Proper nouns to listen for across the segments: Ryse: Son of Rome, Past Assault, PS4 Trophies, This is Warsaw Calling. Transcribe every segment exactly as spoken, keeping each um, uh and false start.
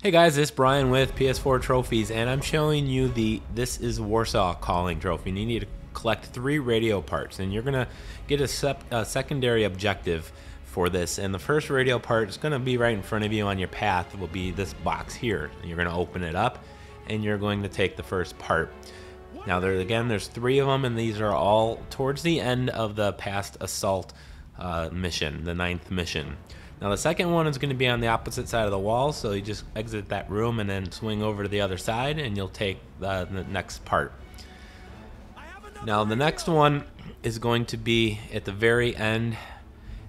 Hey guys, it's Brian with P S four Trophies, and I'm showing you the This is Warsaw Calling trophy. And you need to collect three radio parts, and you're gonna get a, sep a secondary objective for this. And the first radio part is gonna be right in front of you on your path. It will be this box here. And you're gonna open it up, and you're going to take the first part. Now, there again, there's three of them, and these are all towards the end of the Past Assault uh, mission, the ninth mission. Now the second one is going to be on the opposite side of the wall, so you just exit that room and then swing over to the other side and you'll take the, the next part. Now the next one is going to be at the very end.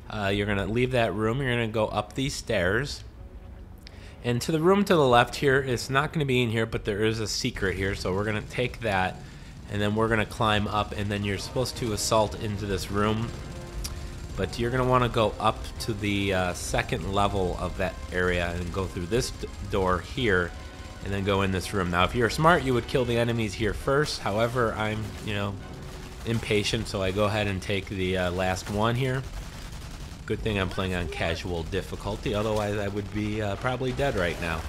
Uh, you're going to leave that room, you're going to go up these stairs. And to the room to the left here, it's not going to be in here, but there is a secret here, so we're going to take that and then we're going to climb up, and then you're supposed to assault into this room. But you're going to want to go up to the uh, second level of that area and go through this d door here and then go in this room. Now if you're smart, you would kill the enemies here first. However, I'm, you know, impatient, so I go ahead and take the uh, last one here. Good thing I'm playing on casual difficulty, otherwise I would be uh, probably dead right now.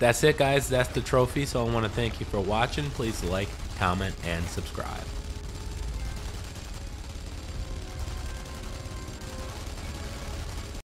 That's it guys, that's the trophy, so I want to thank you for watching. Please like, comment, and subscribe.